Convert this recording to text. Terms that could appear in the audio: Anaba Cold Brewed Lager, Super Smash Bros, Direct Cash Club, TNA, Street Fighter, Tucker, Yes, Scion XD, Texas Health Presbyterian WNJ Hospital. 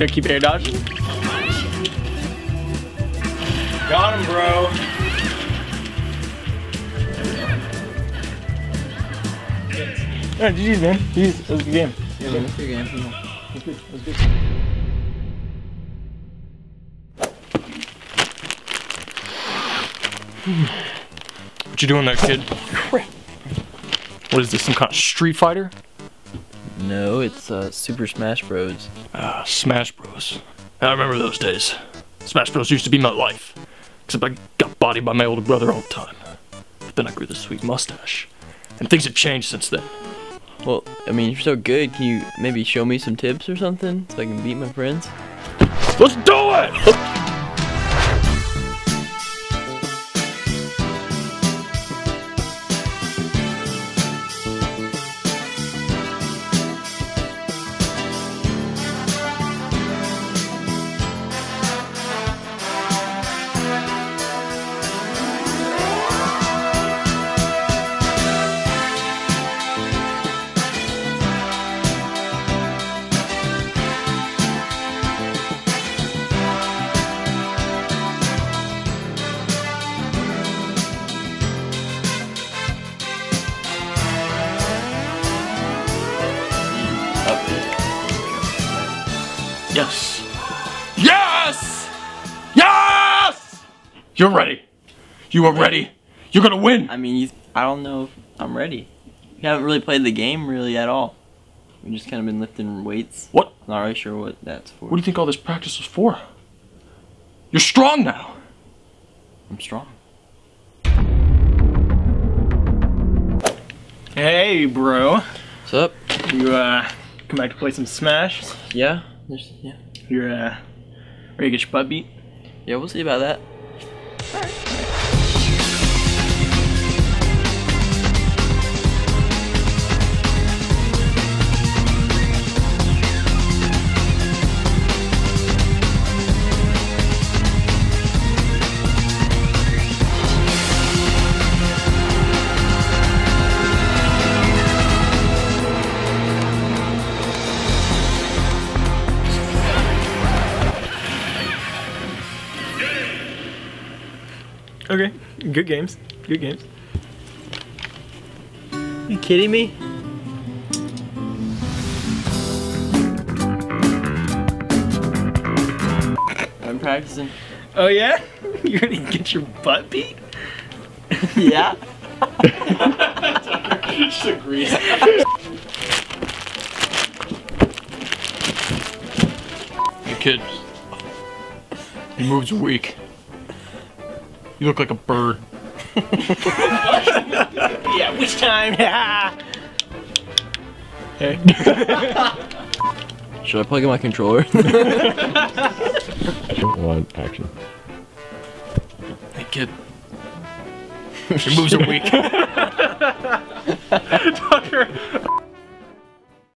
Here, keep air dodging. Got him, bro. Alright, GG's, man. GG's. That was a good game. Yeah, man, that's a good game. That was good. That was good. What you doing there, kid? Crap. What is this, some kind of Street Fighter? No, it's Super Smash Bros. Ah, Smash Bros. I remember those days. Smash Bros used to be my life. Except I got bodied by my older brother all the time. But then I grew this sweet mustache. And things have changed since then. Well, I mean, you're so good, can you maybe show me some tips or something? So I can beat my friends? Let's do it! Yes. Yes! Yes! You're ready. You are ready. You're gonna win. I mean, I don't know if I'm ready. We haven't really played the game really at all. We've just kind of been lifting weights. What? I'm not really sure what that's for. What do you think all this practice was for? You're strong now. I'm strong. Hey, bro. What's up? You, come back to play some Smash? Yeah. Yeah. You're ready to get your butt beat? Yeah, we'll see about that. Alright. Okay, good games, good games. You kidding me? I'm practicing. Oh yeah? You're gonna get your butt beat? Yeah. Just agrees. Hey kid, your moves are weak. You look like a bird. Yeah, which time? Yeah. Hey. Should I plug in my controller? One action. Hey kid. Your moves are weak. Tucker.